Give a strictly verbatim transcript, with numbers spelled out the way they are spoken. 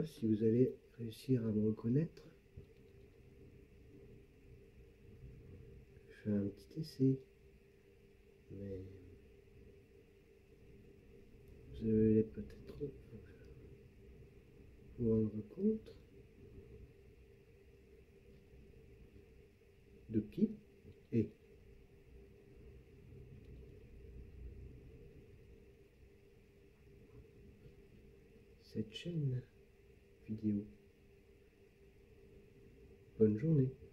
pas si vous allez réussir à me reconnaître. Je fais un petit essai. Mais vous allez peut-être vous rendre compte de qui est. Cette chaîne vidéo. Bonne journée.